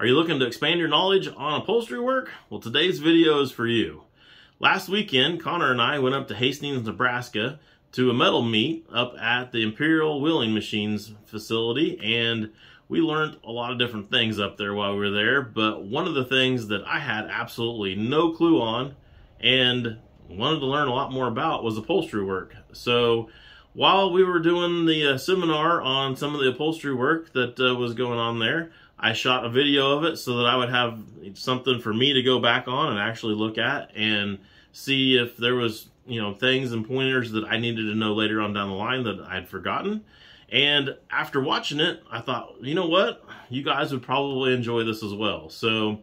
Are you looking to expand your knowledge on upholstery work? Well, today's video is for you. Last weekend, Connor and I went up to Hastings, Nebraska to a metal meet up at the Imperial Wheeling Machines facility, and we learned a lot of different things up there while we were there, but one of the things that I had absolutely no clue on and wanted to learn a lot more about was upholstery work. So while we were doing the seminar on some of the upholstery work that was going on there, I shot a video of it so that I would have something for me to go back on and actually look at and see if there was, you know, things and pointers that I needed to know later on down the line that I'd forgotten. And after watching it, I thought, you know what? You guys would probably enjoy this as well. So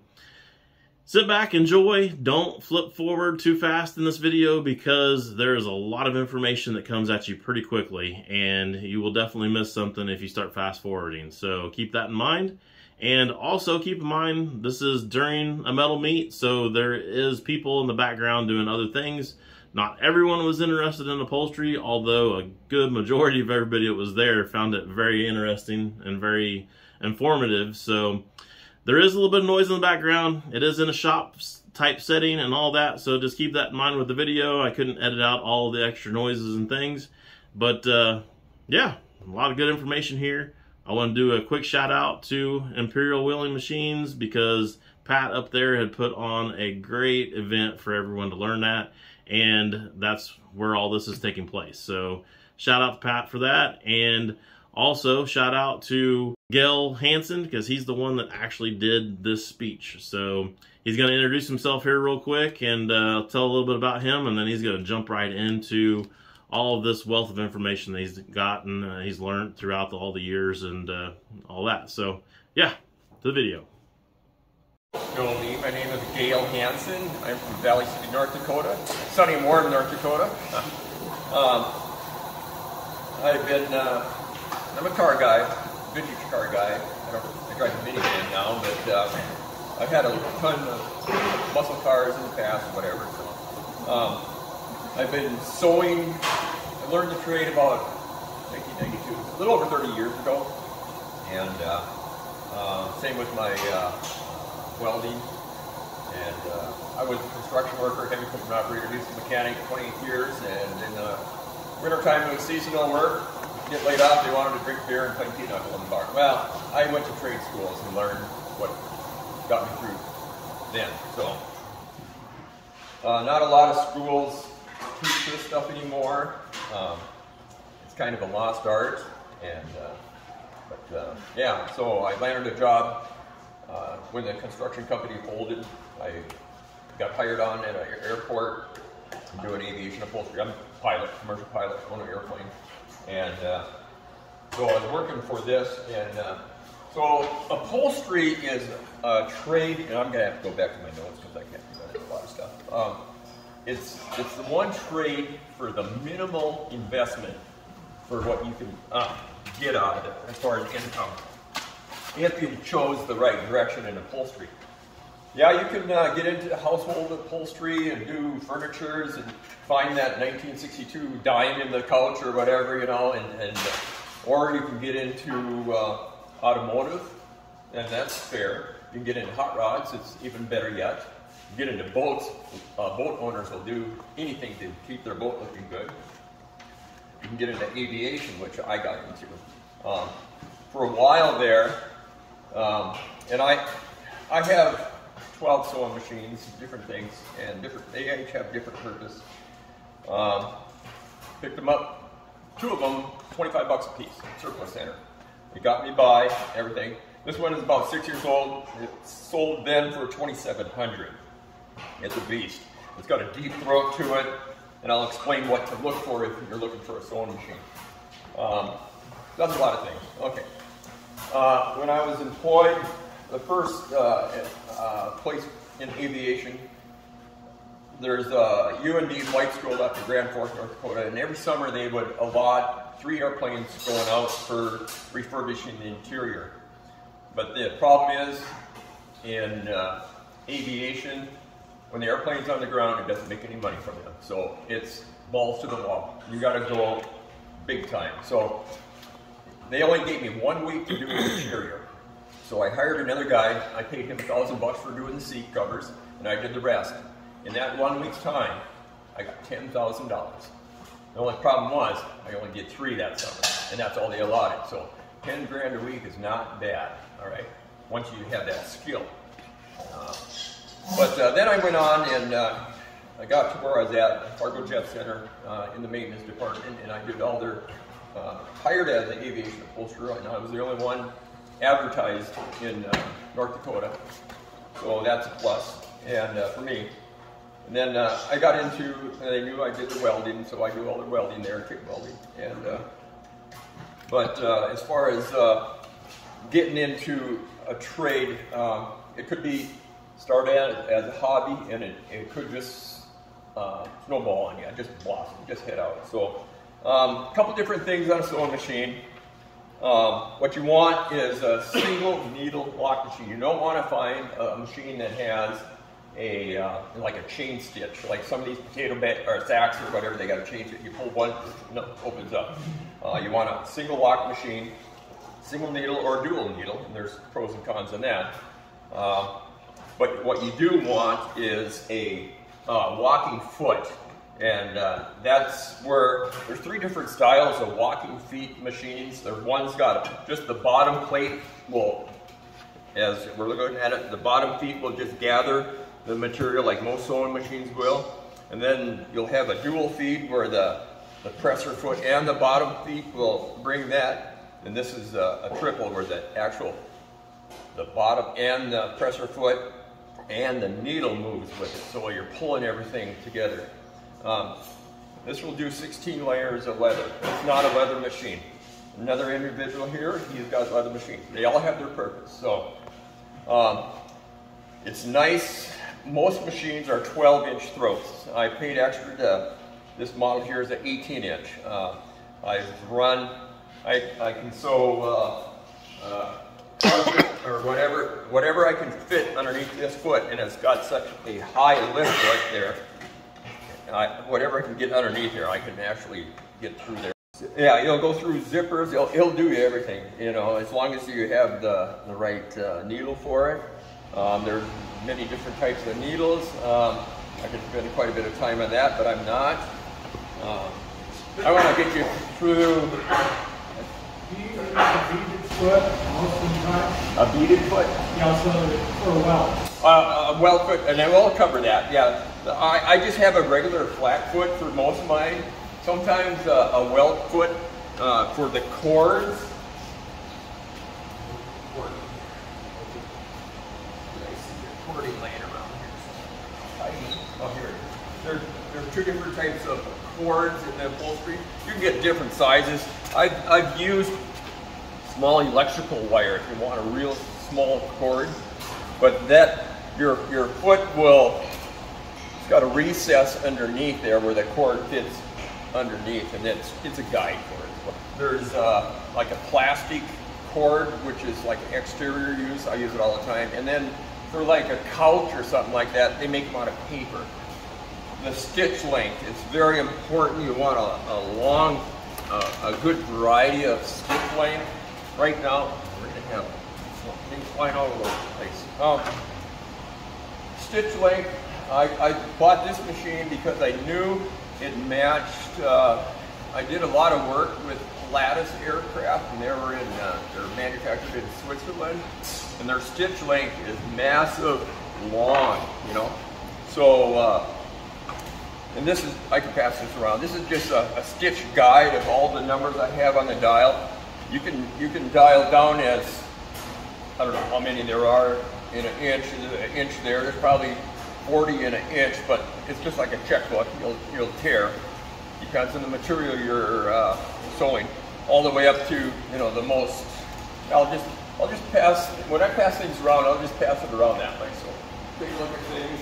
sit back, enjoy. Don't flip forward too fast in this video because there is a lot of information that comes at you pretty quickly, and you will definitely miss something if you start fast forwarding. So keep that in mind. And also keep in mind, this is during a metal meet, so there is people in the background doing other things. Not everyone was interested in upholstery, although a good majority of everybody that was there found it very interesting and very informative. So there is a little bit of noise in the background. It is in a shop type setting and all that, so just keep that in mind with the video. I couldn't edit out all the extra noises and things, but yeah, a lot of good information here. I want to do a quick shout out to Imperial Wheeling Machines because Pat up there had put on a great event for everyone to learn at, and that's where all this is taking place. So shout out to Pat for that, and also shout out to Gale Hanson because he's the one that actually did this speech. So he's going to introduce himself here real quick and tell a little bit about him, and then he's going to jump right into all of this wealth of information that he's gotten, he's learned throughout all the years and all that. So yeah, to the video. My name is Gale Hanson. I'm from Valley City, North Dakota. Sunny and warm North Dakota. I'm a car guy, vintage car guy. I drive a minivan now, but I've had a ton of muscle cars in the past, whatever. So, I've been sewing. I learned the trade about 1992, a little over 30 years ago, and same with my welding. And I was a construction worker, heavy equipment operator, diesel mechanic, 28 years. And in the wintertime, it was seasonal work. Get laid off, they wanted to drink beer and play pinochle in the bar. Well, I went to trade schools and learned what got me through then. So, not a lot of schools teach this stuff anymore. It's kind of a lost art, and yeah, so I landed a job when the construction company folded. I got hired on at an airport doing aviation upholstery. I'm a pilot, commercial pilot, own an airplane, and so I was working for this. And so upholstery is a trade, and I'm gonna have to go back to my notes because I can't remember a lot of stuff. It's the one trade for the minimal investment for what you can get out of it as far as income, if you chose the right direction in upholstery. Yeah, you can get into household upholstery and do furnitures and find that 1962 dime in the couch or whatever, you know, and or you can get into automotive, and that's fair. You can get into hot rods, it's even better yet. Get into boats. Boat owners will do anything to keep their boat looking good. You can get into aviation, which I got into for a while there. And I have 12 sewing machines, different things, and different. They each have different purpose. Picked them up, two of them, 25 bucks a piece, surplus center. It got me by everything. This one is about 6 years old. It sold then for $2,700. It's a beast. It's got a deep throat to it, and I'll explain what to look for if you're looking for a sewing machine. That's a lot of things. Okay. When I was employed, the first place in aviation, there's a UND White School up in Grand Forks, North Dakota, and every summer they would allot 3 airplanes going out for refurbishing the interior. But the problem is, in aviation, when the airplane's on the ground, it doesn't make any money from them. So it's balls to the wall. You gotta go big time. So they only gave me 1 week to do the interior. So I hired another guy. I paid him $1,000 for doing the seat covers, and I did the rest. In that 1 week's time, I got $10,000. The only problem was I only did 3 that summer, and that's all they allotted. So 10 grand a week is not bad, all right, once you have that skill. Then I went on and I got to where I was at Fargo Jet Center in the maintenance department, and I did all their, hired as an aviation upholsterer, and I was the only one advertised in North Dakota, so that's a plus and for me. And then I got into, and they knew I did the welding, so I do all the welding there, kick welding. And as far as getting into a trade, it could be start out as a hobby, and it could just snowball on you, just blossom, just head out. So a couple different things on a sewing machine. What you want is a single needle lock machine. You don't want to find a machine that has a like a chain stitch, like some of these potato bag or sacks or whatever. They got a chain stitch. You pull one, it opens up. You want a single lock machine, single needle or dual needle, and there's pros and cons on that. But what you do want is a walking foot. And that's where there's 3 different styles of walking feet machines. There's one's got just the bottom plate will, as we're looking at it, the bottom feet will just gather the material like most sewing machines will. And then you'll have a dual feed where the presser foot and the bottom feet will bring that. And this is a triple where the actual, the bottom and the presser foot and the needle moves with it. So you're pulling everything together. This will do 16 layers of leather. It's not a leather machine. Another individual here, he's got a leather machine. They all have their purpose. So it's nice. Most machines are 12-inch throats. I paid extra to, this model here is an 18-inch. I can sew or whatever I can fit underneath this foot, and it's got such a high lift right there. Whatever I can get underneath here, I can actually get through there. Yeah, it'll go through zippers. It'll do everything, you know, as long as you have the right needle for it. There's many different types of needles. I could spend quite a bit of time on that, but I'm not. I want to get you through a beaded foot. Yeah, so for a weld. A weld foot, and I will cover that. Yeah. I just have a regular flat foot for most of mine. Sometimes a welt foot for the cords. Cording laying around here. Oh, here. There are 2 different types of cords in the upholstery. You can get different sizes. I've used small electrical wire if you want a real small cord, but that your foot will. It's got a recess underneath there where the cord fits underneath, and it's a guide cord. There's like a plastic cord, which is like exterior use. I use it all the time. And then for like a couch or something like that, they make them out of paper. The stitch length is very important. You want a good variety of stitch length. Right now, we're gonna have things flying all over the place. Stitch length. I bought this machine because I knew it matched, I did a lot of work with Lattice aircraft, and they were in, they're manufactured in Switzerland, and their stitch length is massive, long, you know. So, and this is, I can pass this around, this is just a stitch guide of all the numbers I have on the dial. You can dial down as, I don't know how many there are in an inch there, there's probably 40 in an inch, but it's just like a checkbook. You'll tear because of the material you're sewing, all the way up to, you know, the most. I'll just pass, when I pass things around, I'll just pass it around that way. So take a look at things.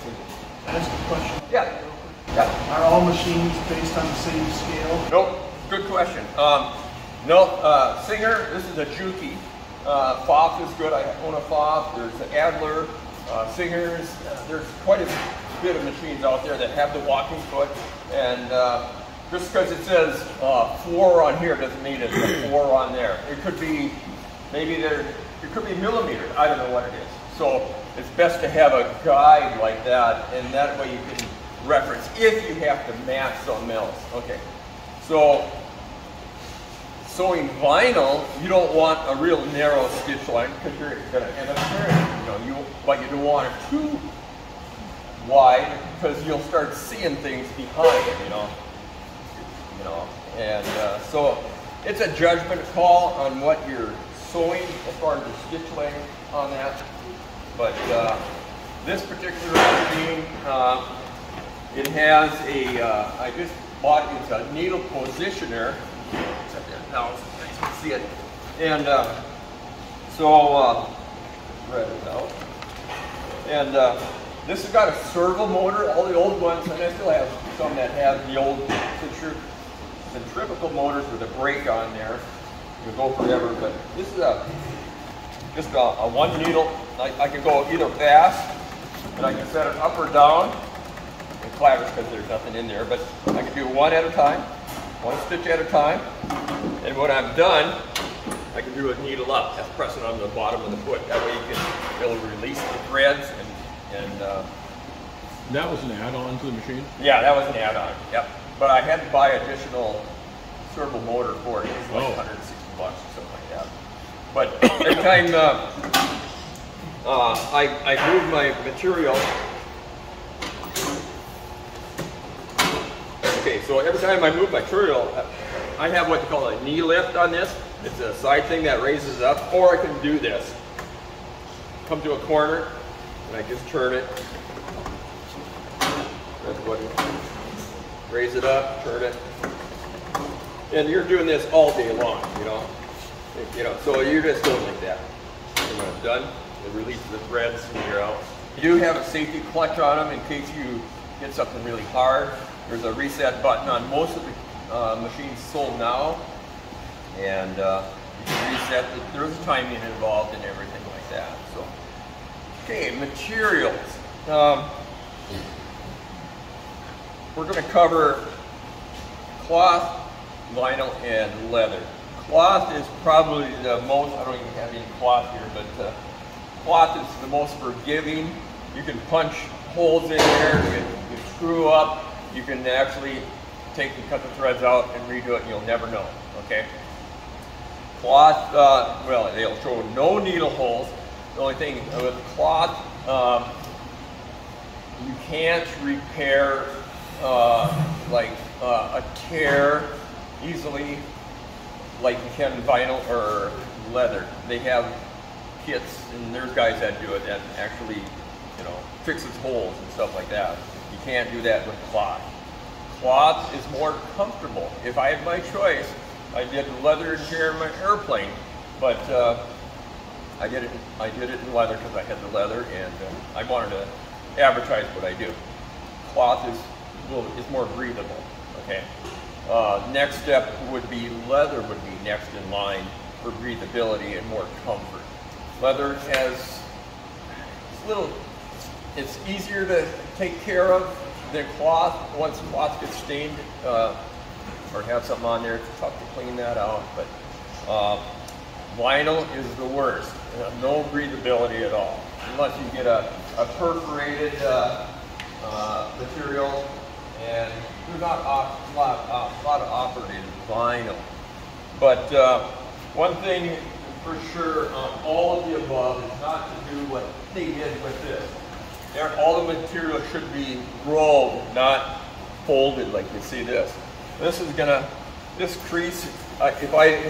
And ask a question. Yeah. Yeah. Are all machines based on the same scale? Nope. Good question. No. Singer. This is a Juki. Pfaff is good. I own a Pfaff. There's an Adler. Singers, there's quite a bit of machines out there that have the walking foot, and just because it says floor on here doesn't mean it's a floor on there. It could be, maybe there It could be millimeters. I don't know what it is. So it's best to have a guide like that, and that way you can reference if you have to match something else. Okay. So sewing vinyl, you don't want a real narrow stitch line because you're going to end up tearing. You know, but you don't want it too wide because you'll start seeing things behind. So it's a judgment call on what you're sewing as far as the stitch length on that. But this particular machine, it has a, I just bought it, it's a needle positioner. Except that now it's nice to see it. And right it out. And this has got a servo motor, all the old ones, and I still have some that have the old centrifugal motors with a brake on there. It'll go forever, but this is a just a one needle. I can go either fast, and I can set it up or down. It clatters because there's nothing in there, but I can do one at a time, one stitch at a time, and when I'm done, I can do a needle up. That's pressing on the bottom of the foot. That way you can, it'll release the threads and that was an add-on to the machine? Yeah, that was an add-on, yep. But I had to buy additional servo motor for it. It was like $160 or something like that. But every time I moved my material, okay, so every time I move my material, I have what they call a knee lift on this. It's a side thing that raises up, or I can do this. Come to a corner, and I just turn it. That's what it, raise it up, turn it. And you're doing this all day long, so you're just going like that. And when it's done, it releases the threads and you're out. You do have a safety clutch on them in case you hit something really hard. There's a reset button on most of the machines sold now. And you can reset, there's timing involved and everything like that. So, okay, materials. We're gonna cover cloth, vinyl, and leather. Cloth is probably the most, I don't even have any cloth here, but cloth is the most forgiving. You can punch holes in there, you can screw up, you can actually take and cut the threads out and redo it and you'll never know, okay? Cloth, well, they'll show no needle holes. The only thing with cloth, you can't repair a tear easily like you can in vinyl or leather. They have kits, and there's guys that do it that actually, fixes holes and stuff like that. You can't do that with cloth. Cloth is more comfortable. If I had my choice, I did leather and tear in my airplane, but I did it in leather because I had the leather, and I wanted to advertise what I do. Cloth is more breathable, okay? Next step would be leather would be next in line for breathability and more comfort. Leather has it's easier to take care of than cloth. Once cloth gets stained or have something on there, it's tough to clean that out. But vinyl is the worst. No breathability at all, unless you get a perforated material. And there's not a lot of operated vinyl. But one thing for sure on all of the above is not to do what they did with this. All the material should be rolled, not folded like you see this. This is gonna, this crease, if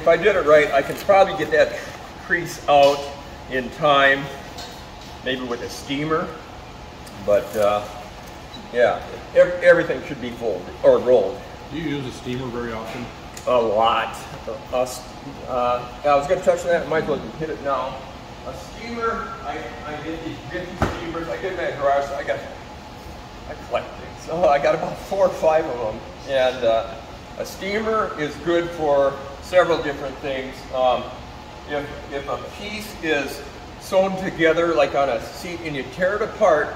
I did it right, I could probably get that crease out in time, maybe with a steamer, but yeah, everything should be folded or rolled. Do you use a steamer very often? A lot. I was going to touch on that. Michael can hit it now. A steamer. I did these 50 steamers. I did my garage. I collect things. So I got about 4 or 5 of them. And a steamer is good for several different things. If a piece is sewn together like on a seat and you tear it apart,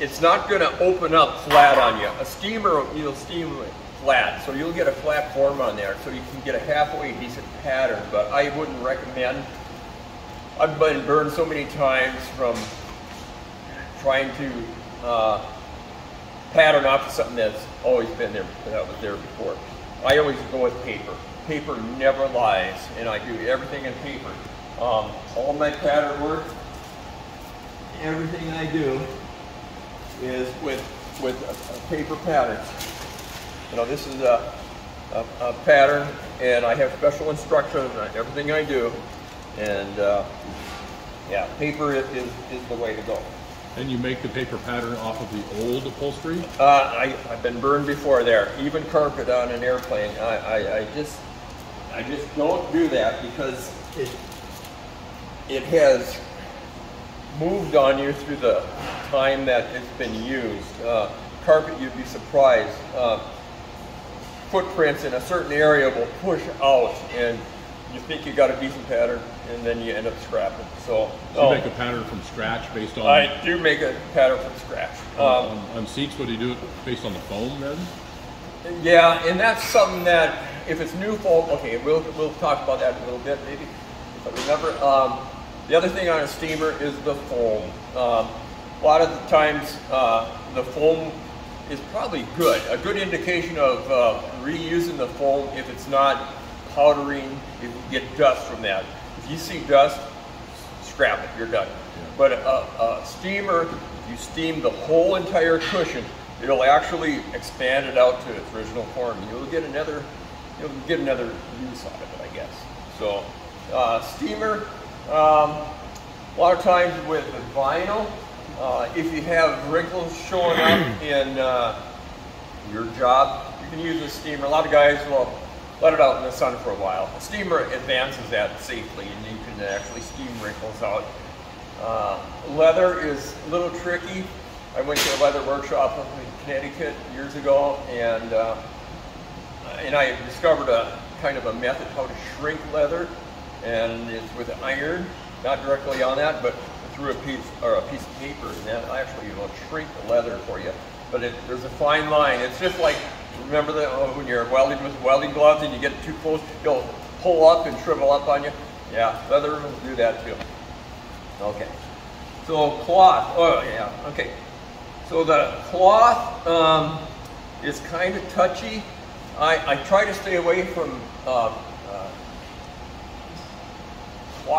it's not going to open up flat on you. A steamer, you'll steam it flat, so you'll get a flat form on there, so you can get a halfway decent pattern, but I wouldn't recommend I've been burned so many times from trying to pattern off something that's always been there, that was there before. I always go with paper. Paper never lies, and I do everything in paper. All my pattern work, everything I do is with a paper pattern. You know, this is a pattern, and I have special instructions on everything I do, and yeah, paper is the way to go. And you make the paper pattern off of the old upholstery? I've been burned before there, even carpet on an airplane. I just don't do that because it has moved on you through the time that it's been used. Carpet, you'd be surprised. Footprints in a certain area will push out, and you think you got a decent pattern, and then you end up scrapping. So you make a pattern from scratch based on... I do make a pattern from scratch. On seats, would you do it based on the foam then? Yeah, and that's something that, if it's new foam, okay, we'll talk about that in a little bit, maybe, if I remember. The other thing on a steamer is the foam. A lot of the times, the foam is probably good. A good indication of reusing the foam if it's not powdering, you get dust from that. If you see dust, scrap it, you're done. Yeah. But a steamer, if you steam the whole entire cushion, it'll actually expand it out to its original form. You'll get another use out of it, I guess. So steamer, a lot of times with the vinyl, if you have wrinkles showing up in your job, you can use a steamer. A lot of guys will let it out in the sun for a while. A steamer advances that safely, and you can actually steam wrinkles out. Leather is a little tricky. I went to a leather workshop up in Connecticut years ago, and I discovered a kind of a method how to shrink leather, and it's with iron, not directly on that, but through a piece of paper, and that actually will shrink the leather for you. But there's a fine line. It's just like, remember that when you're welding with welding gloves and you get too close, you'll pull up and shrivel up on you. Yeah, leather will do that too. Okay. So cloth. Oh yeah. Okay. So the cloth is kind of touchy. I try to stay away from cloth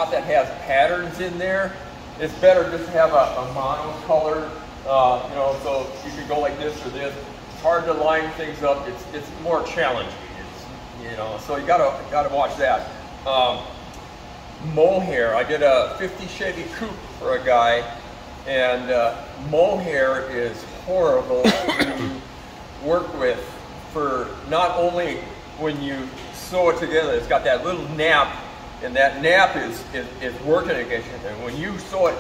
that has patterns in there. It's better just to have a monocolor. You know, so you could go like this or this. It's hard to line things up. It's more challenging. It's, you know, so you gotta watch that. Mohair. I did a 50 Chevy coupe for a guy, and mohair is horrible to work with. For not only when you sew it together, it's got that little nap, and that nap is working against you. And when you sew it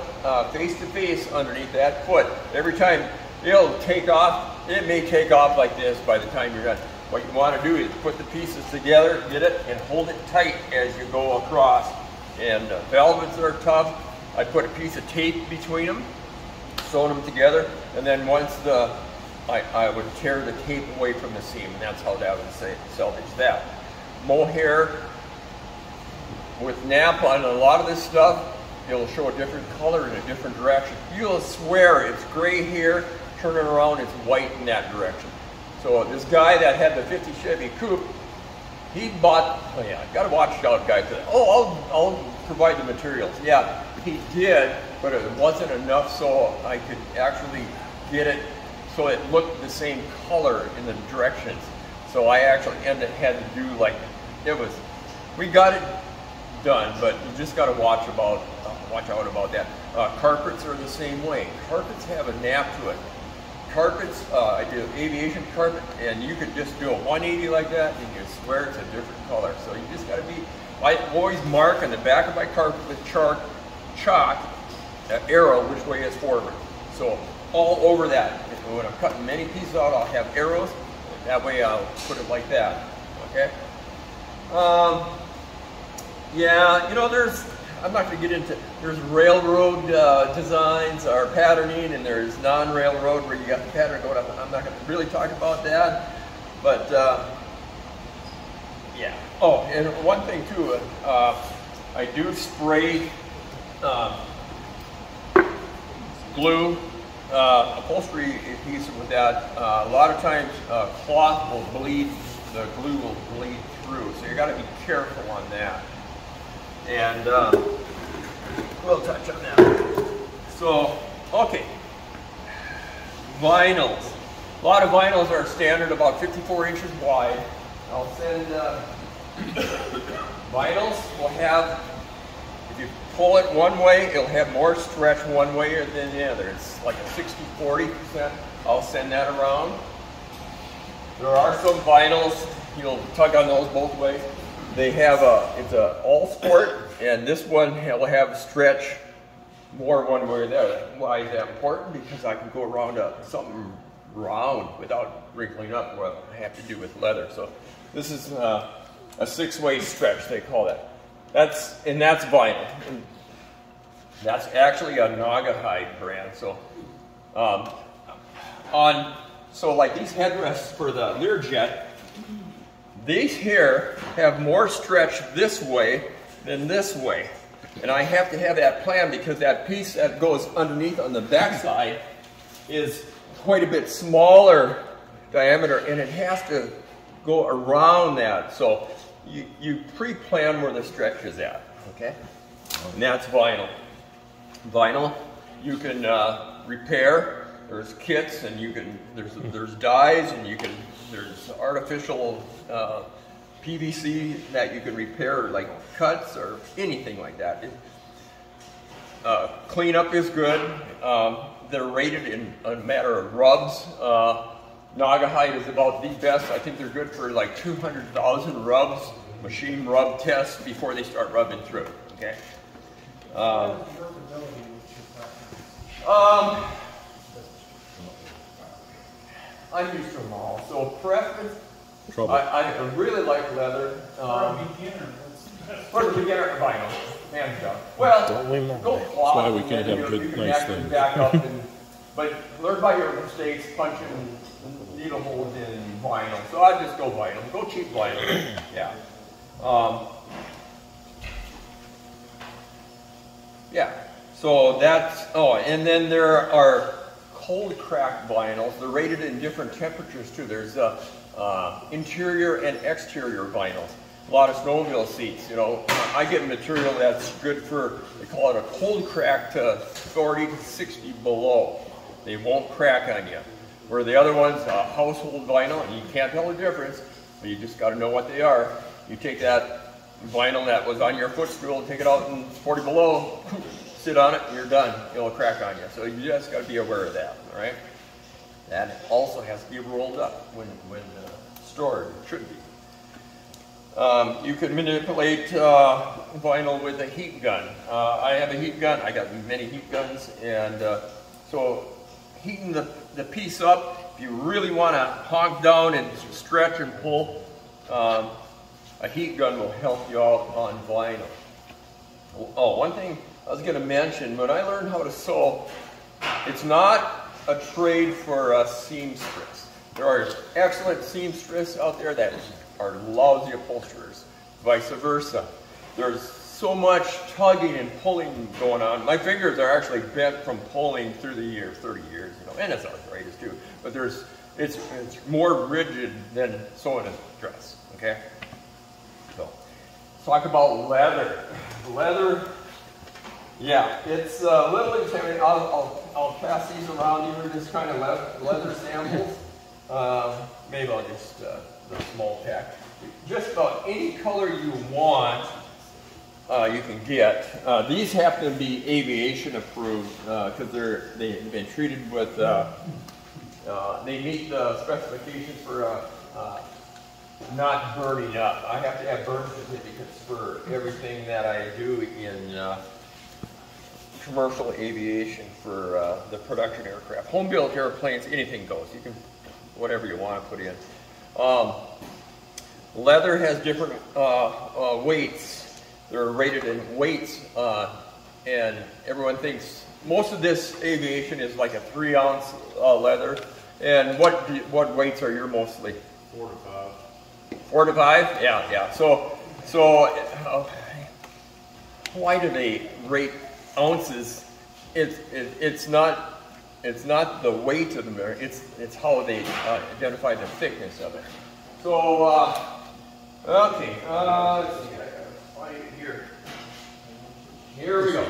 face to face underneath that foot, every time it'll take off. It may take off like this by the time you're done. What you want to do is put the pieces together, get it, and hold it tight as you go across. And velvets are tough. I put a piece of tape between them, sewed them together, and then once I would tear the tape away from the seam, and that's how that would salvage that. Mohair with nap on a lot of this stuff, it'll show a different color in a different direction. You'll swear it's gray here. Turn it around, it's white in that direction. So this guy that had the 50 Chevy coupe, he bought, oh yeah, gotta watch out guys. Oh, I'll provide the materials. Yeah, he did, but it wasn't enough so I could actually get it so it looked the same color in the directions. So I actually had to do like, we got it done, but you just gotta watch out about that. Carpets are the same way. Carpets have a nap to it. Carpets, I do aviation carpet, and you could just do a 180 like that, and you swear it's a different color. So you just gotta be, I always mark on the back of my carpet with chalk, an arrow which way is forward. So all over that, when I'm cutting many pieces out, I'll have arrows. That way I'll put it like that, okay? Yeah, you know, I'm not going to get into, there's railroad designs or patterning, and there's non-railroad where you got the pattern going up. I'm not going to really talk about that, but yeah. Oh, and one thing too, I do spray glue, upholstery adhesive with that. A lot of times cloth will bleed, the glue will bleed through, so you got to be careful on that. And we'll touch on that. So, okay, vinyls. A lot of vinyls are standard, about 54 inches wide. I'll send vinyls will have, if you pull it one way, it'll have more stretch one way than the other. It's like a 60-40%. I'll send that around. There are some vinyls, you'll tug on those both ways. They have a, it's a all sport, and this one will have a stretch more one way or the other. Why is that important? Because I can go around something round without wrinkling up what I have to do with leather. So this is a six-way stretch, they call that. That's vinyl. And that's actually a Naugahyde brand. So so like these headrests for the Learjet, these here have more stretch this way than this way. And I have to have that plan because that piece that goes underneath on the backside is quite a bit smaller diameter, and it has to go around that. So you pre-plan where the stretch is at, okay? And that's vinyl. Vinyl, you can repair. There's kits, and you can, there's dyes, and you can, there's artificial PVC that you can repair, like cuts or anything like that. Cleanup is good. They're rated in a matter of rubs. Naugahyde is about the best. I think they're good for like 200,000 rubs, machine rub tests before they start rubbing through, okay? I'm used to them all, so preference. I really like leather. For a beginner, vinyl, hands down. Well, go cloth. That's why we can't have good, nice things. Back up and, but learn by your mistakes, punching needle holes in vinyl. So I just go vinyl. Go cheap vinyl. Yeah. Yeah. So that's. Oh, and then there are cold crack vinyls. They're rated in different temperatures too. There's interior and exterior vinyls. A lot of snowmobile seats, you know, I get material that's good for, they call it a cold crack to 40 to 60 below. They won't crack on you. Where the other one's a household vinyl, and you can't tell the difference, but you just got to know what they are. You take that vinyl that was on your footstool, take it out and 40 below, sit on it, and you're done. It'll crack on you. So you just got to be aware of that, all right? That also has to be rolled up when stored, it should be. You can manipulate vinyl with a heat gun. I have a heat gun. I got many heat guns, and so heating the piece up, if you really want to honk down and stretch and pull, a heat gun will help you out on vinyl. Oh, one thing I was going to mention, when I learned how to sew, it's not a trade for a seamstress. There are excellent seamstresses out there that are lousy upholsterers, vice versa. There's so much tugging and pulling going on. My fingers are actually bent from pulling through the years, 30 years, you know, and it's arthritis too. But there's, it's more rigid than sewing a dress, okay? So, let's talk about leather. Leather, yeah, it's a little intimidating. I'll pass these around here, just kind of leather samples. Maybe I'll just, the small pack. Just about any color you want, you can get. These have to be aviation approved because they've been treated with. They meet the specifications for not burning up. I have to have burn certificates for everything that I do in commercial aviation for the production aircraft, home built airplanes. Anything goes. You can whatever you want to put in. Leather has different weights. They're rated in weights, and everyone thinks most of this aviation is like a 3-ounce leather. And what weights are your mostly? 4 to 5. 4 to 5? Yeah, yeah. So why do they rate ounces, it's not the weight of the mirror, it's how they identify the thickness of it. So, okay, let's see, I gotta find it here. Here we go.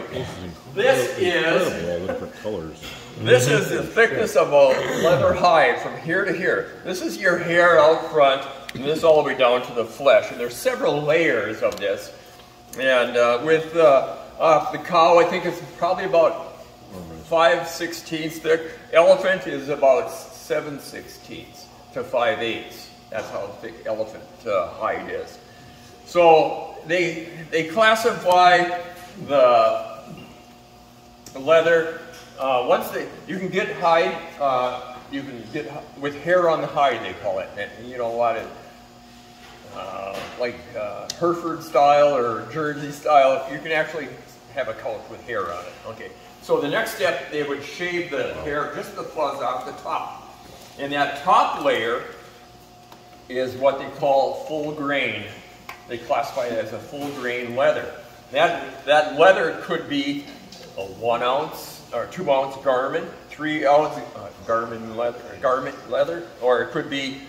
This is this is the thickness of a leather hide from here to here. This is your hair out front, and this all the way down to the flesh. And there's several layers of this. And with the cow, I think it's probably about 5/16 thick. Elephant is about 7/16 to 5/8. That's how thick elephant hide is. So they classify the leather. Once you can get hide, you can get with hair on the hide, they call it. And, you know, a lot of like Hereford style or Jersey style, you can actually have a couch with hair on it. Okay, so the next step, they would shave the hair, just the fuzz off the top. And that top layer is what they call full grain. They classify it as a full grain leather. That leather could be a 1 ounce or 2 ounce garment, 3 ounce garment leather, or it could be,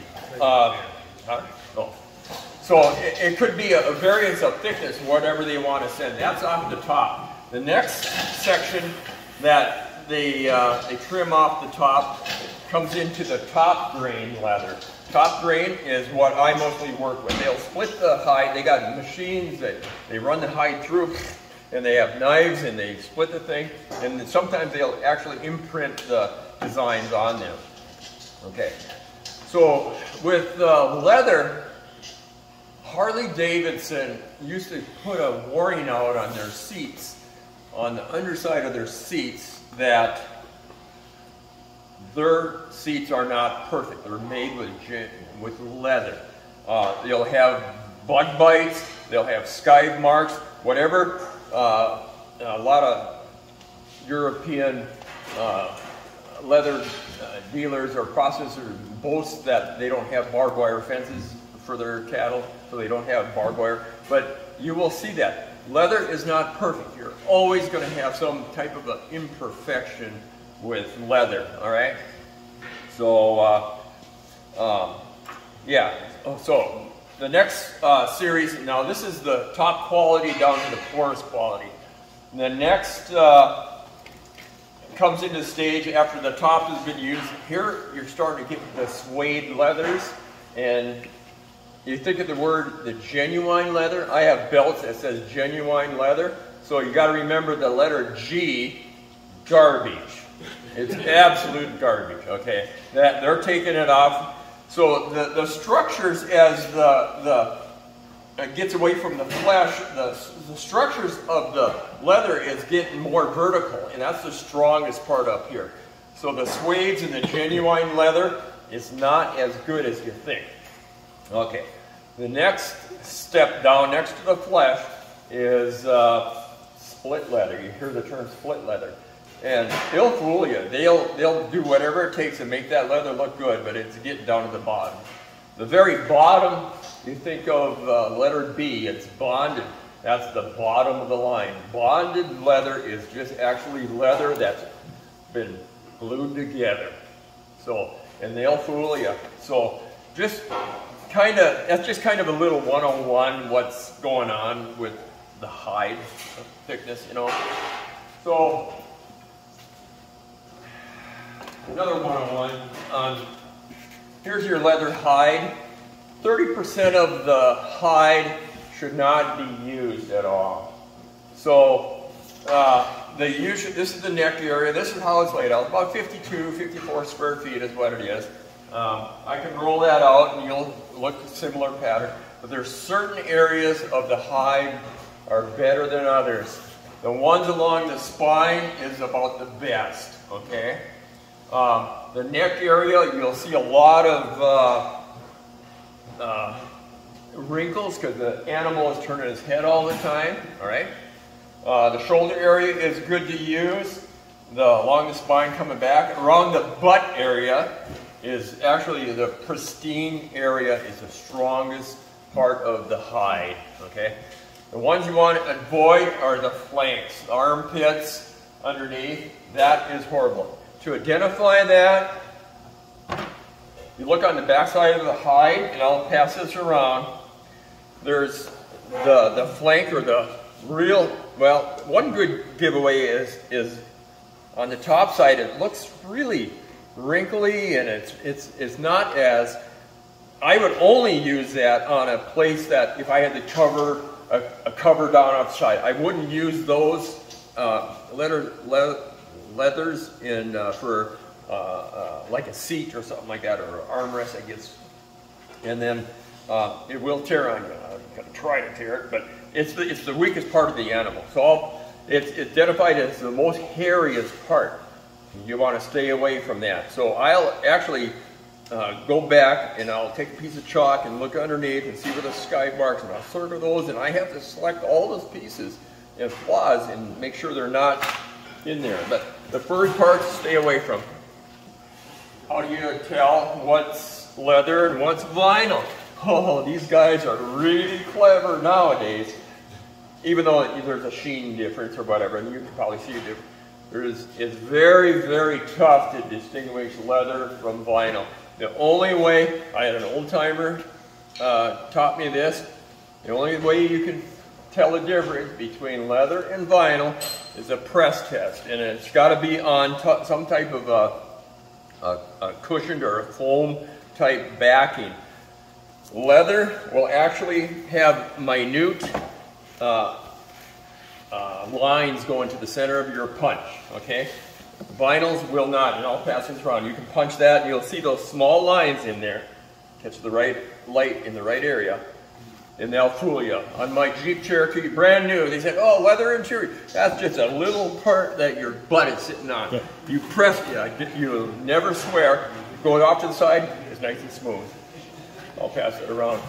so it could be a variance of thickness, whatever they want to send. That's off the top. The next section that they trim off the top comes into the top grain leather. Top grain is what I mostly work with. They'll split the hide. They got machines that they run the hide through, and they have knives and they split the thing. And sometimes they'll actually imprint the designs on them. Okay. So with leather, Harley-Davidson used to put a warning out on their seats, on the underside of their seats, that their seats are not perfect. They're made with leather. They'll have bug bites, they'll have skive marks, whatever. A lot of European leather dealers or processors boast that they don't have barbed wire fences for their cattle, so they don't have barbed wire. But you will see that. Leather is not perfect. You're always going to have some type of an imperfection with leather, all right? So, yeah. So the next series, now this is the top quality down to the poorest quality. And the next comes into stage after the top has been used. Here you're starting to get the suede leathers, and you think of the word, the genuine leather. I have belts that says genuine leather, so you got to remember the letter G, garbage. It's absolute garbage, okay? That they're taking it off. So the structures, as the gets away from the flesh, the structures of the leather is getting more vertical, and that's the strongest part up here. So the suedes and the genuine leather is not as good as you think. Okay, the next step down next to the flesh is split leather. You hear the term split leather. And they'll fool you. They'll do whatever it takes to make that leather look good, but it's getting down to the bottom. The very bottom, you think of letter B, it's bonded. That's the bottom of the line. Bonded leather is just actually leather that's been glued together. So, and they'll fool you. So just kind of, that's just kind of a little 101 what's going on with the hide thickness, you know. So, another 101. Here's your leather hide. 30% of the hide should not be used at all. So this is the neck area. This is how it's laid out. About 52, 54 square feet is what it is. I can roll that out and you'll look at a similar pattern. But there's certain areas of the hide are better than others. The ones along the spine is about the best, okay? The neck area, you'll see a lot of wrinkles because the animal is turning his head all the time, all right? The shoulder area is good to use. Along the spine coming back. Around the butt area is actually the pristine area, is the strongest part of the hide, okay? The ones you want to avoid are the flanks, the armpits, underneath. That is horrible. To identify that, you look on the backside of the hide, and I'll pass this around. There's the flank or the real, well, one good giveaway is on the top side. It looks really wrinkly, and it's not as, I would only use that on a place that if I had to cover a cover down outside. I wouldn't use those leathers in for like a seat or something like that, or an armrest, I guess. And then it will tear on you. I'm gonna try to tear it, but it's the weakest part of the animal. So it's identified as the most hairiest part. You want to stay away from that. So I'll actually go back and I'll take a piece of chalk and look underneath and see where the sky marks, and I'll circle those, and I have to select all those pieces and flaws and make sure they're not in there. But the furry parts, stay away from. How do you tell what's leather and what's vinyl? Oh, these guys are really clever nowadays. Even though there's a sheen difference or whatever, and you can probably see a difference. It's very, very tough to distinguish leather from vinyl. The only way, I had an old timer taught me this, the only way you can tell the difference between leather and vinyl is a press test. And it's got to be on some type of a cushioned or a foam type backing. Leather will actually have minute lines going to the center of your punch, okay? Vinyls will not, and I'll pass this around. You can punch that, and you'll see those small lines in there. Catch the right light in the right area, and they'll fool you. On my Jeep Cherokee, brand new, they said, oh, leather interior. That's just a little part that your butt is sitting on. Yeah. You press, yeah, you'll never swear. Going off to the side is nice and smooth. I'll pass it around.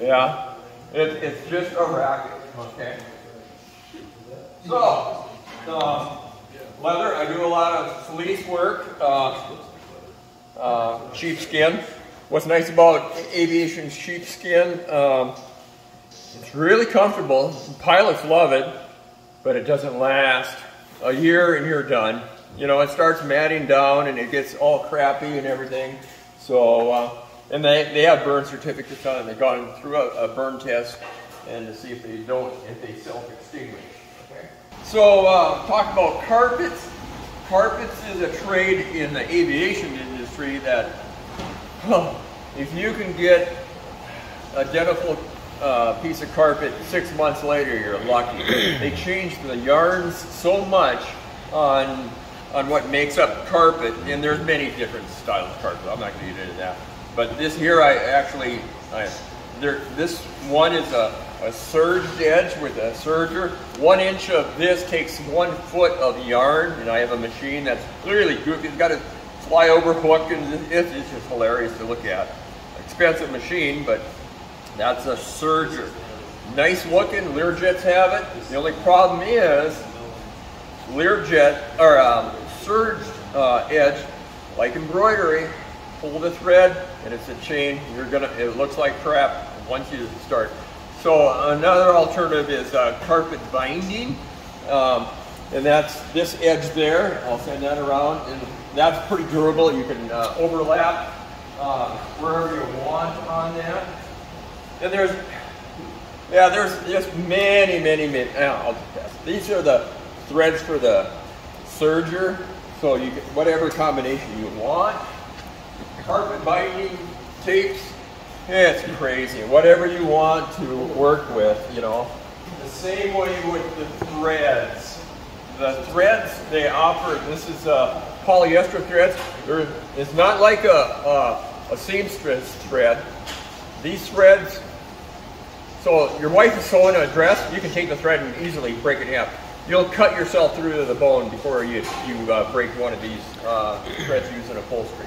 Yeah, it's just a racket. Okay. So, leather, I do a lot of fleece work, sheepskin. What's nice about aviation sheepskin, it's really comfortable. Pilots love it, but it doesn't last a year and you're done. You know, it starts matting down and it gets all crappy and everything. So, and they have burn certificates on it. They've gone through a burn test, and to see if they don't, if they self-extinguish. Okay. So talk about carpets. Carpets is a trade in the aviation industry that, if you can get a identical piece of carpet 6 months later, you're lucky. They change the yarns so much on what makes up carpet, and there's many different styles of carpet. I'm not gonna get into that. But this here, this one is a surged edge with a serger. 1 inch of this takes 1 foot of yarn, and I have a machine that's clearly goofy. It's got a flyover hook, and it's just hilarious to look at. Expensive machine, but that's a serger. Nice looking, Learjets have it. The only problem is Learjet, or surged edge, like embroidery, pull the thread, and it's a chain. It looks like crap once you start. So another alternative is carpet binding, and that's this edge there. I'll send that around, and that's pretty durable. You can overlap wherever you want on that. And there's just many. I'll just pass. These are the threads for the serger, so you can, whatever combination you want. Carpet binding tapes. It's crazy. Whatever you want to work with, you know. The same way with the threads. The threads they offer, this is polyester threads. It's not like a seamstress thread. These threads, so your wife is sewing a dress, you can take the thread and easily break it in half. You'll cut yourself through to the bone before you break one of these threads using upholstery.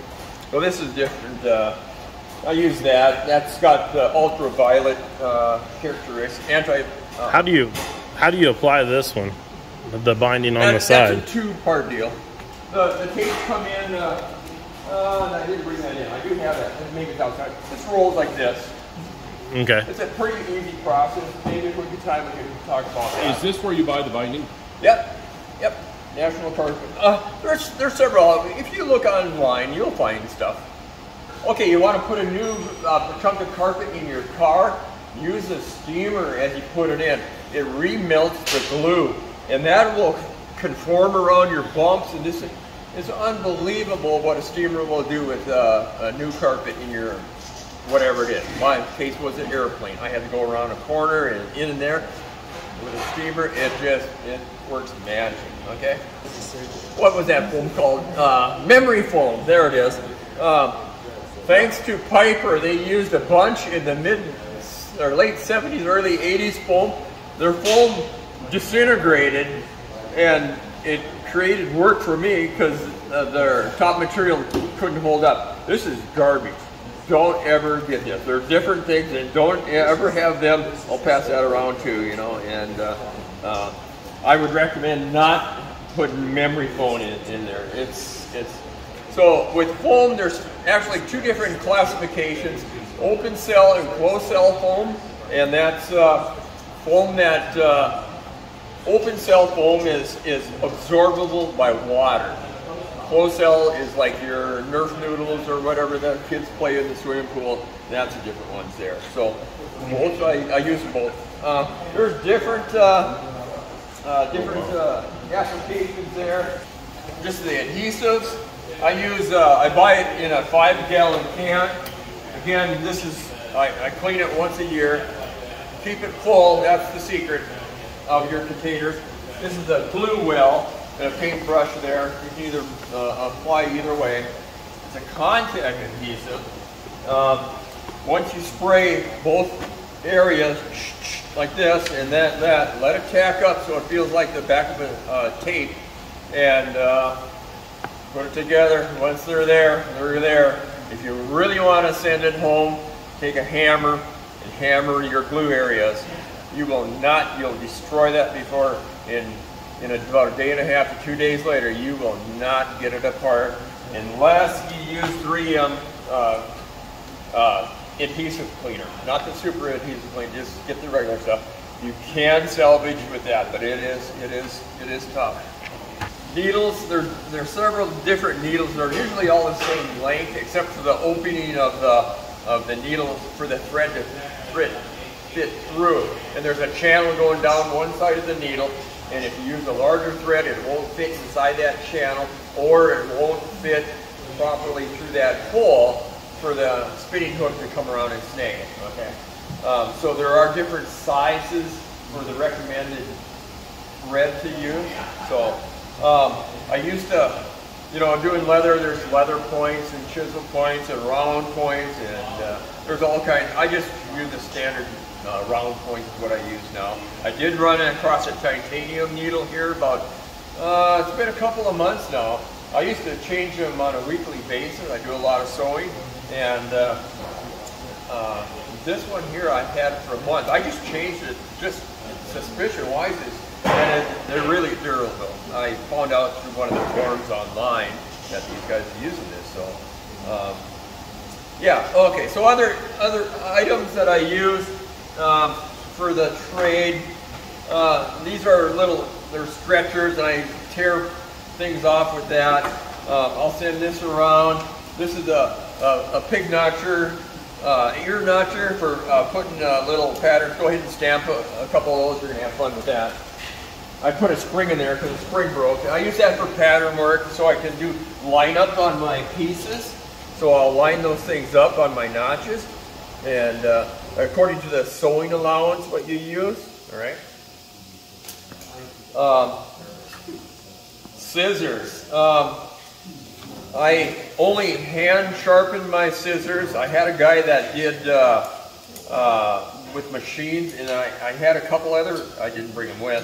So this is different. I use that. That's got the ultraviolet characteristics. How do you apply this one? The binding on the side. That's a two-part deal. The tapes come in. I didn't bring that in. I do have that. Maybe it's outside. This rolls like this. Okay. It's a pretty easy process. Maybe if we could time it here to talk about that. Is this where you buy the binding? Yep. Yep. National Park. There's several. If you look online, you'll find stuff. Okay, you want to put a new chunk of carpet in your car? Use a steamer as you put it in. It remelts the glue, and that will conform around your bumps. And this is unbelievable what a steamer will do with a new carpet in your whatever it is. My case was an airplane. I had to go around a corner and in and there with a steamer. It works magic. Okay. What was that foam called? Memory foam. There it is. Thanks to Piper, they used a bunch in the mid or late 70s, early 80s foam. Their foam disintegrated, and it created work for me because their top material couldn't hold up. This is garbage. Don't ever get this. They're different things, and don't ever have them. I'll pass that around too, you know. And I would recommend not putting memory foam in there. It's so with foam, there's actually two different classifications: open cell and closed cell foam. And that's foam that open cell foam is absorbable by water. Closed cell is like your Nerf noodles or whatever the kids play in the swimming pool. That's a different one there. So both, I use both. There's different applications there. Just the adhesives. I buy it in a 5-gallon can. Again, this is, I clean it once a year. Keep it full, that's the secret of your containers. This is a glue well and a paintbrush there. You can either apply either way. It's a contact adhesive. Once you spray both areas like this and that, let it tack up so it feels like the back of a tape. And put it together. Once they're there, they're there. If you really want to send it home, take a hammer and hammer your glue areas. You will not, you'll destroy that before, in about a day and a half to 2 days later, you will not get it apart unless you use 3M adhesive cleaner. Not the super adhesive cleaner, just get the regular stuff. You can salvage with that, but it is tough. Needles, there's several different needles. They're usually all the same length, except for the opening of the needle for the thread to fit through. And there's a channel going down one side of the needle, and if you use a larger thread, it won't fit inside that channel, or it won't fit properly through that hole for the spinning hook to come around and snag it. Okay. So there are different sizes for the recommended thread to use. So. I used to, you know, doing leather, there's leather points and chisel points and round points, and there's all kinds. I just use the standard round points is what I use now. I did run across a titanium needle here about, it's been a couple of months now. I used to change them on a weekly basis. I do a lot of sewing, and this one here I've had for a month. I just changed it, just suspicion-wise. And they're really durable. I found out through one of the forums online that these guys are using this. So, yeah. Okay. So other items that I use for the trade. These are little. They're stretchers, and I tear things off with that. I'll send this around. This is a pig notcher, ear notcher for putting little patterns. Go ahead and stamp a couple of those. You're gonna have fun with that. I put a spring in there because the spring broke. I use that for pattern work so I can do line up on my pieces. So I'll line those things up on my notches. And according to the sewing allowance, what you use, all right? Scissors. I only hand sharpened my scissors. I had a guy that did with machines, and I had a couple other, I didn't bring them with.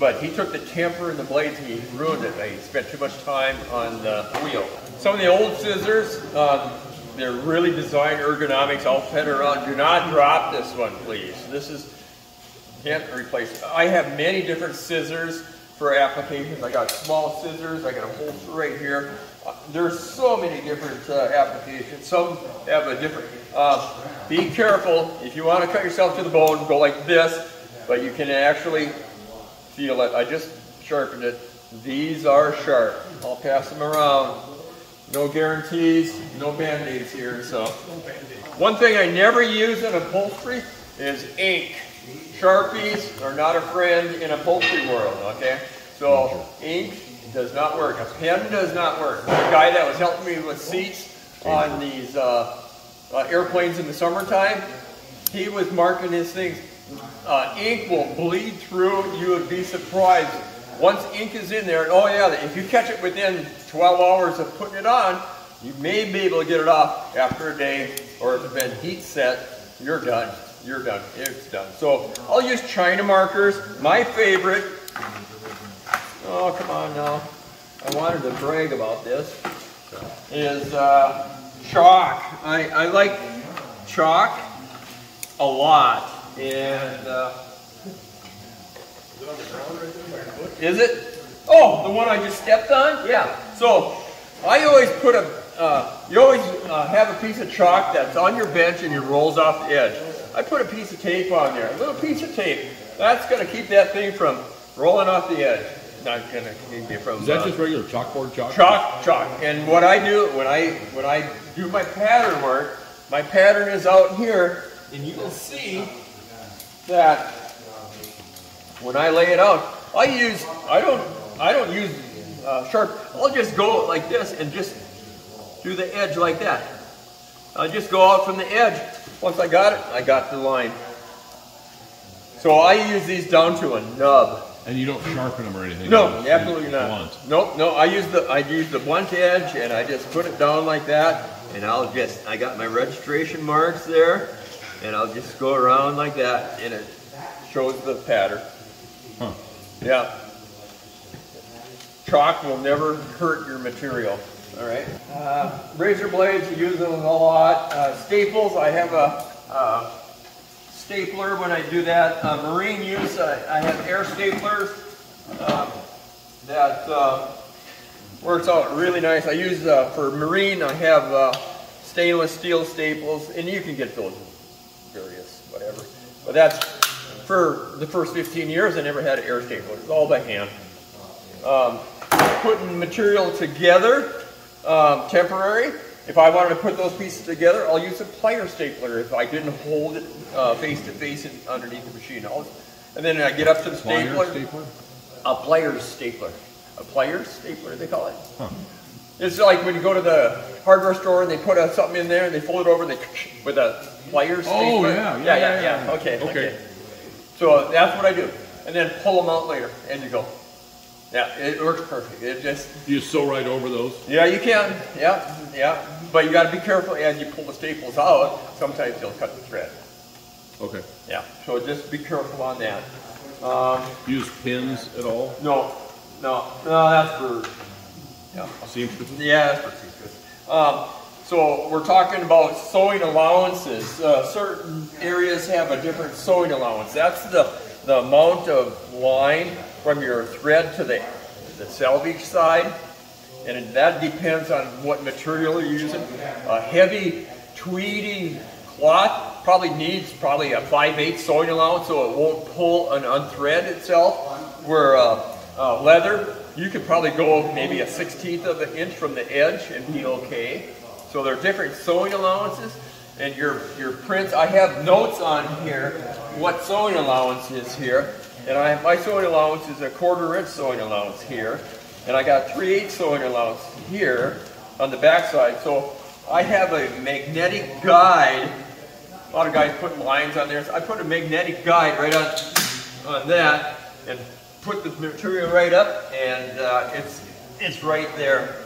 But he took the temper and the blades and he ruined it. He spent too much time on the wheel. Some of the old scissors, they're really designed ergonomics. I'll pet around. Do not drop this one, please. This is, can't replace. I have many different scissors for applications. I got small scissors. I got a holster right here. There's so many different applications. Some have a different Be careful. If you want to cut yourself to the bone, go like this, but you can actually feel it. I just sharpened it. These are sharp. I'll pass them around. No guarantees, no band-aids here. So, one thing I never use in upholstery is ink. Sharpies are not a friend in upholstery world, okay? So, ink does not work. A pen does not work. The guy that was helping me with seats on these airplanes in the summertime, he was marking his things. Ink will bleed through. You would be surprised. Once ink is in there, and oh yeah, if you catch it within 12 hours of putting it on, you may be able to get it off after a day, or if it's been heat set, you're done. You're done. It's done. So I'll use China markers. My favorite. Oh, come on now. I wanted to brag about this. Is chalk. I like chalk a lot. And is it? Oh, the one I just stepped on? Yeah. So I always put a, you always have a piece of chalk that's on your bench and it rolls off the edge. I put a piece of tape on there, a little piece of tape. That's going to keep that thing from rolling off the edge. Not going to keep it from. Is that just regular chalkboard chalk? Chalk. And what I do when I do my pattern work, my pattern is out here, and you will see that when I lay it out, I don't use sharp. I'll just go like this and just do the edge like that. I'll just go out from the edge. Once I got it, I got the line. So I use these down to a nub. And you don't sharpen them or anything? No, absolutely not. Blunt. Nope, no. I use the blunt edge, and I just put it down like that. And I'll just, I got my registration marks there, and I'll just go around like that, and it shows the pattern. Huh. Yeah. Chalk will never hurt your material. All right. Razor blades, you use them a lot. Staples, I have a stapler when I do that. Marine use, I have air staplers that works out really nice. I use, for Marine, I have stainless steel staples, and you can get those in various whatever. But that's, for the first 15 years, I never had an air stapler. It was all by hand. Putting material together. Temporary. If I wanted to put those pieces together, I'll use a plier stapler if I didn't hold it face to face underneath the machine. And then I get up to the stapler. A plier stapler. A plier stapler, they call it. Huh. It's like when you go to the hardware store and they put something in there and they fold it over and they with a plier stapler. Oh yeah, yeah. Okay. So that's what I do, and then pull them out later, and you go. Yeah, it works perfect. It just you sew right over those. Yeah, you can. Yeah. But you got to be careful as you pull the staples out. Sometimes they'll cut the thread. Okay. Yeah. So just be careful on that. Use pins at all? No. That's for seamstresses. Yeah, that's for seamstresses. So we're talking about sewing allowances. Certain areas have a different sewing allowance. That's the amount of line from your thread to the selvage side, and that depends on what material you're using. A heavy tweedy cloth probably needs a 5/8 sewing allowance so it won't pull and unthread itself, where leather, you could probably go maybe 1/16 of an inch from the edge and be okay. So there are different sewing allowances, and your prints, I have notes on here what sewing allowance is here. And my sewing allowance is a 1/4 inch sewing allowance here. And I got 3/8 sewing allowance here on the back side. So I have a magnetic guide. A lot of guys put lines on there. So I put a magnetic guide right on that and put the material right up, and it's right there.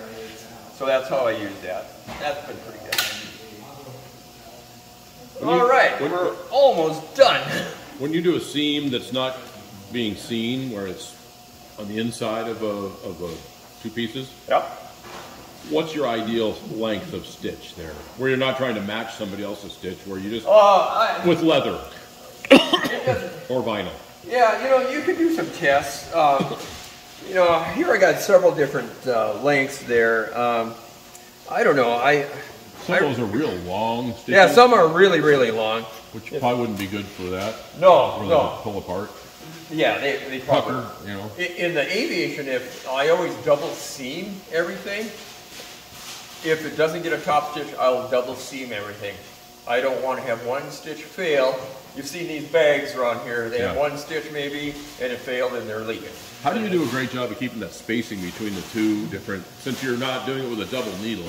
So that's how I use that. That's been pretty good. All right, we're almost done. When you do a seam that's not being seen, where it's on the inside of two pieces. Yep. What's your ideal length of stitch there, where you're not trying to match somebody else's stitch, where you just with leather or vinyl? Yeah, you know, you could do some tests. You know, here I got several different lengths there. I don't know. I Some of those are real long stickers. Yeah, some are really, really long. Which probably wouldn't be good for that. No, no. They pull apart. Yeah, they probably. Pucker, you know. In the aviation, if I always double seam everything. If it doesn't get a top stitch, I'll double seam everything. I don't want to have one stitch fail. You've seen these bags around here. They have one stitch maybe, and it failed, and they're leaking. How do you do a great job of keeping that spacing between the two different, since you're not doing it with a double needle,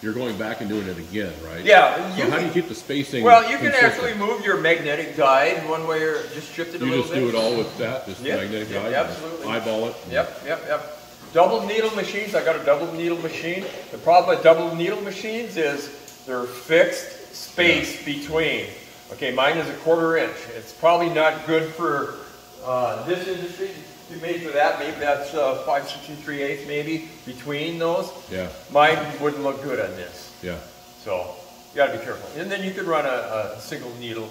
you're going back and doing it again, right? Yeah. So how do you keep the spacing? Well, you can actually move your magnetic guide one way or just shift it a little bit. You just do it all with that, just magnetic guide? Absolutely. Eyeball it? Yep. Double needle machines, I got a double needle machine. The problem with double needle machines is they're fixed space between. Okay, mine is a 1/4 inch. It's probably not good for this industry. You made for that, maybe that's 5/16 3/8 maybe between those. Yeah. Mine wouldn't look good on this. Yeah. So you gotta be careful. And then you could run a single needle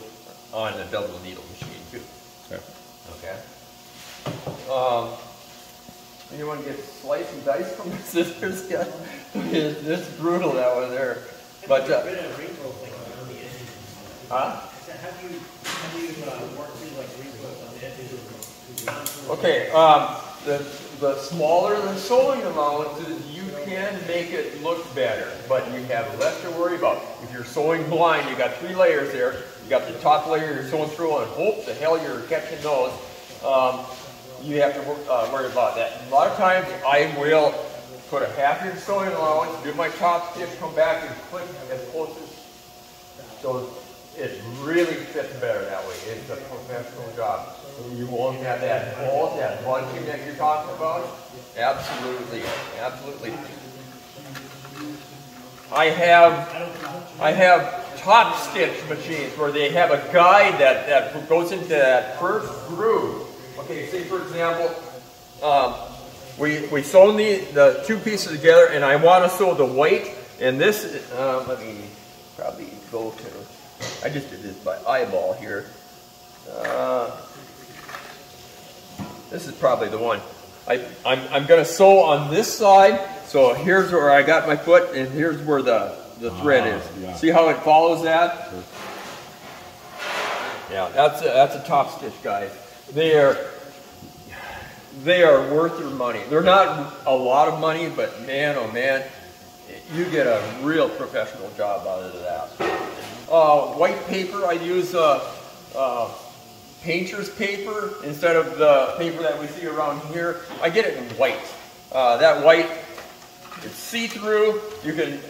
on a double needle machine too. Okay. Okay. Anyone get sliced and diced from the scissors? Yeah. It's brutal that one there. But the smaller the sewing amount, you can make it look better, but you have less to worry about. If you're sewing blind, you got 3 layers there. You got the top layer you're sewing through, and hope the hell you're catching those. You have to worry about that. A lot of times, I will put a 1/2 inch sewing allowance, do my top stitch, come back and clip as close as so. It really fits better that way. It's a professional job. You won't have that bolt, that bunching that you're talking about. Absolutely, absolutely. I have top stitch machines where they have a guide that goes into that first groove. Okay, say for example, we sewn the two pieces together, and I want to sew the white. And this, let me probably go to. I just did this by eyeball here. This is probably the one. I'm going to sew on this side. So here's where I got my foot, and here's where the thread is. Yeah. See how it follows that? Sure. Yeah, that's a top stitch, guys. They are worth your money. They're not a lot of money, but man, oh man, you get a real professional job out of that. White paper, I use painter's paper instead of the paper that we see around here. I get it in white. That white, it's see-through. You can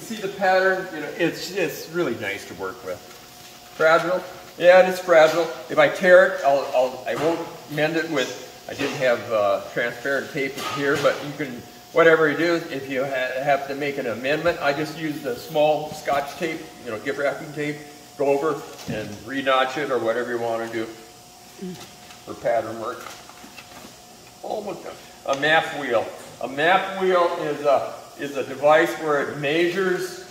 see the pattern. You know, it's really nice to work with. Fragile, yeah, it is fragile. If I tear it, I won't mend it with. I didn't have transparent tape here, but you can. Whatever you do, if you have to make an amendment, I just use the small Scotch tape, you know, gift wrapping tape, go over and re-notch it or whatever you want to do for pattern work. Almost done. A map wheel. A map wheel is a device where it measures.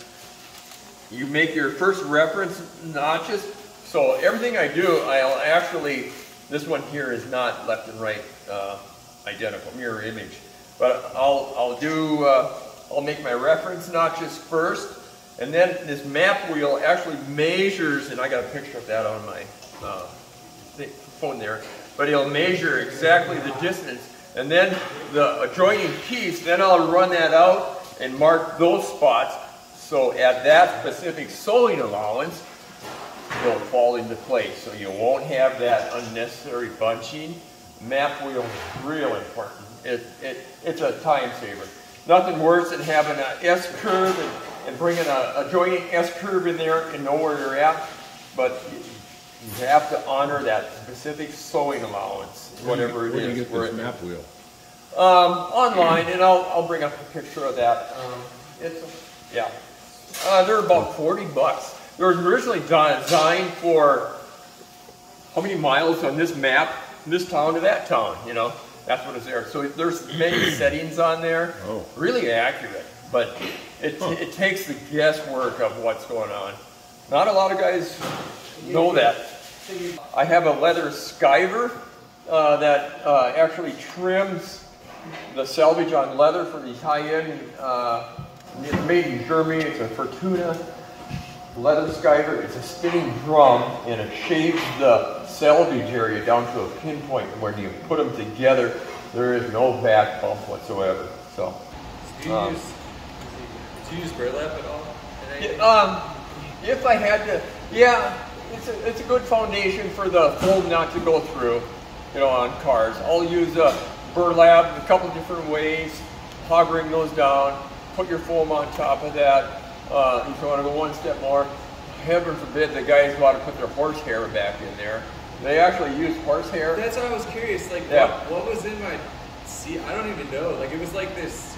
You make your first reference notches. So everything I do, I'll actually. This one here is not left and right identical, mirror image. But I'll make my reference notches first, and then this map wheel actually measures, and I got a picture of that on my phone there, but it'll measure exactly the distance, and then the adjoining piece, then I'll run that out and mark those spots, so at that specific sewing allowance, it'll fall into place, so you won't have that unnecessary bunching. Map wheel is real important. It's a time saver. Nothing worse than having an S curve and bringing a joint S curve in there and know where you're at. But you have to honor that specific sewing allowance, whatever it is. Where do you get this map wheel? Online, and I'll bring up a picture of that. They're about $40. They were originally designed for how many miles on this map, from this town to that town, you know. That's what it's there. So there's many settings on there. Oh. Really accurate, but it takes the guesswork of what's going on. Not a lot of guys know that. I have a leather skiver that actually trims the selvage on leather for these high-end It's made in Germany. It's a Fortuna leather skiver. It's a spinning drum, and it shaves the salvage area down to a pinpoint. When you put them together, there is no back bump whatsoever. So, do you use burlap at all? If I had to, yeah, it's a good foundation for the fold not to go through, you know, on cars. I'll use a burlap a couple different ways, hovering those down. Put your foam on top of that. If you want to go one step more, heaven forbid the guys want to put their horsehair back in there. They actually use horsehair. That's why I was curious. Like, yeah. what was in my seat? I don't even know. Like, it was like this.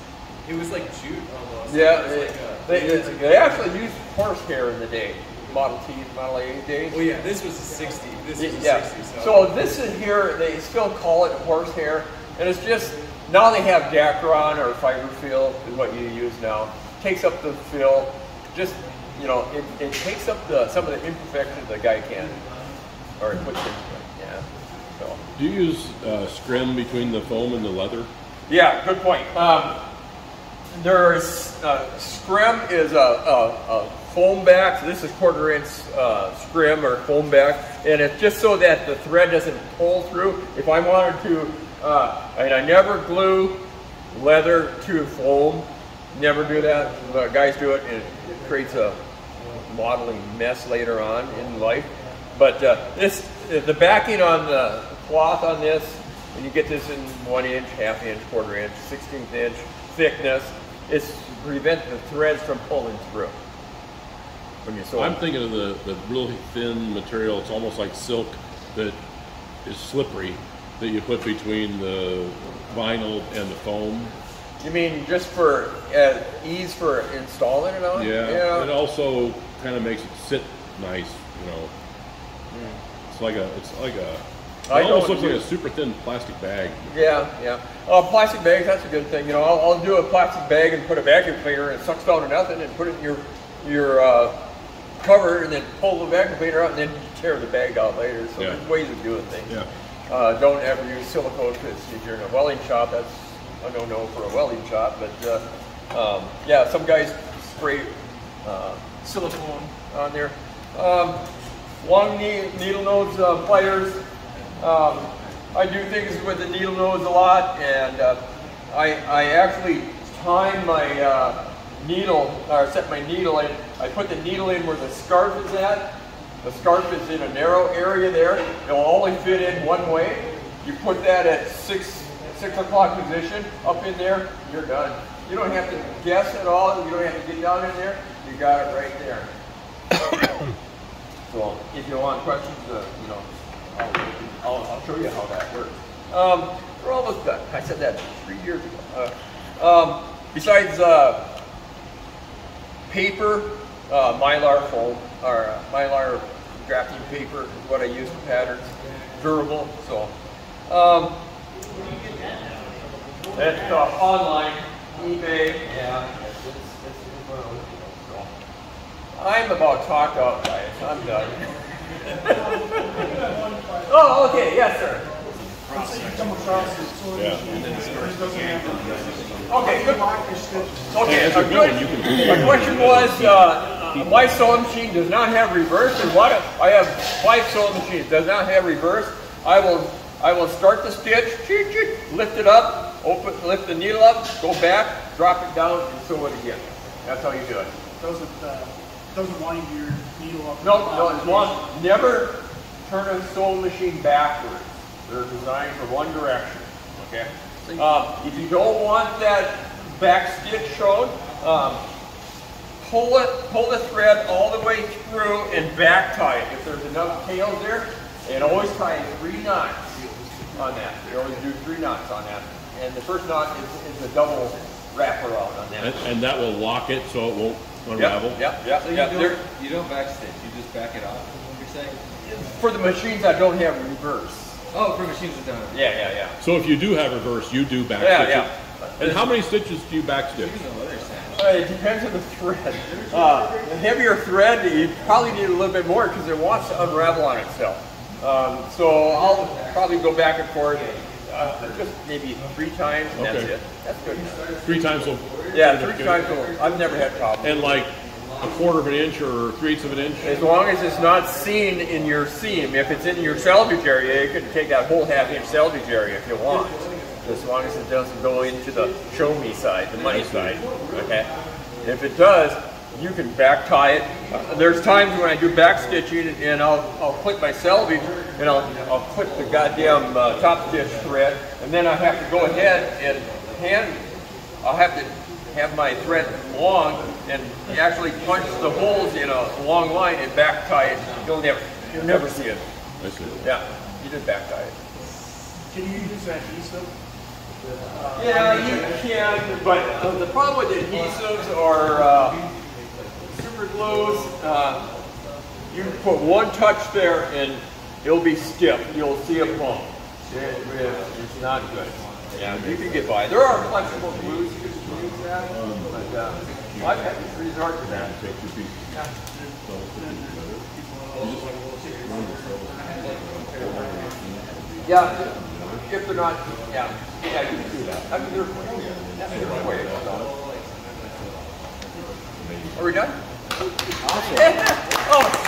It was like jute almost. Yeah, like they actually used horsehair in the day. Model T's, Model A days. Well, yeah, this was a 60. This was a 60. So this is here. They still call it horsehair, and it's just. Now they have Dacron or fiber fill is what you use now. Takes up the fill, just, you know, it takes up some of the imperfections the guy can, or it puts it, yeah. So. Do you use scrim between the foam and the leather? Yeah, good point. There's, scrim is a foam back, so this is 1/4 inch scrim or foam back, and it's just so that the thread doesn't pull through. If I wanted to, and I never glue leather to foam, never do that. The guys do it, and it creates a modeling mess later on in life. But the backing on the cloth on this, and you get this in 1 inch, 1/2 inch, 1/4 inch, 1/16 inch thickness, is to prevent the threads from pulling through. When you sew. I'm thinking of the really thin material. It's almost like silk that is slippery. That you put between the vinyl and the foam. You mean just for ease for installing it on? Yeah, yeah. It also kind of makes it sit nice, you know. Mm. It almost looks like a super thin plastic bag. Yeah, yeah. Plastic bags, that's a good thing. You know, I'll do a plastic bag and put a vacuum cleaner and it sucks down to nothing and put it in your cover and then pull the vacuum cleaner out and then tear the bag out later. So yeah. There's ways of doing things. Yeah. Don't ever use silicone because if you're in a welding shop, that's a no-no for a welding shop. But yeah, some guys spray silicone on there. Long needle nose pliers. I do things with the needle nose a lot, and I actually time my needle, or set my needle in. I put the needle in where the scarf is at. The scarf is in a narrow area there. It'll only fit in one way. You put that at 6 o'clock position up in there, you're done. You don't have to guess at all. You don't have to get down in there. You got it right there. So if you want questions, you know, I'll show you how that works. We're almost done. I said that 3 years ago. Besides paper, Mylar foam, or Mylar drafting paper is what I use for patterns. Durable, so. That's online, eBay, yeah. I'm about talked out, guys. I'm done. Oh, okay, yes, sir. Okay, good. Okay, my question was, my sewing machine does not have reverse, and what I have 5 sewing machines does not have reverse. I will start the stitch, lift it up, open, lift the needle up, go back, drop it down, and sew it again. That's how you do it. Doesn't wind your needle up. No, it's long. Never turn a sewing machine backwards. They're designed for one direction. Okay. If you don't want that back stitch shown. Pull the thread all the way through and back tie it. If there's enough tails there, and always tie 3 knots on that. You always do 3 knots on that. And the first knot is a double wrap around on that. And that will lock it so it won't unravel? Yep. So you don't backstitch, you just back it off, is what you're saying? For the machines that don't have reverse. Oh, for machines that don't have reverse. Yeah. So if you do have reverse, you do backstitch. Yeah. And how many stitches do you backstitch? It depends on the thread. The heavier thread, you probably need a little bit more because it wants to unravel on itself. So I'll probably go back and forth just maybe 3 times, and that's it. That's good enough. 3 times will Yeah, they're giant. I've never had problems. And like a quarter of an inch or 3/8 of an inch. As long as it's not seen in your seam. If it's in your selvage area, you can take that whole half-inch selvage area if you want. As long as it doesn't go into the show me side, the money side. Okay. If it does, you can back tie it. There's times when I do back stitching and I'll clip my selvage and I'll clip the goddamn top stitch thread, and then I have to go ahead and I'll have to have my thread long and actually punch the holes in a long line and back tie it. You'll never see it. I see. Yeah, you just back tie it. Can you use adhesive? Yeah, you can, but the problem with adhesives are super glues. You put one touch there and it'll be stiff. You'll see a bump. It's not good. Yeah, you can get by. There are flexible glues you can use that, but I've had to resort to that. Yeah. If they're not, yeah, you can do that. I mean, there's ways. Are we done? Awesome. Oh.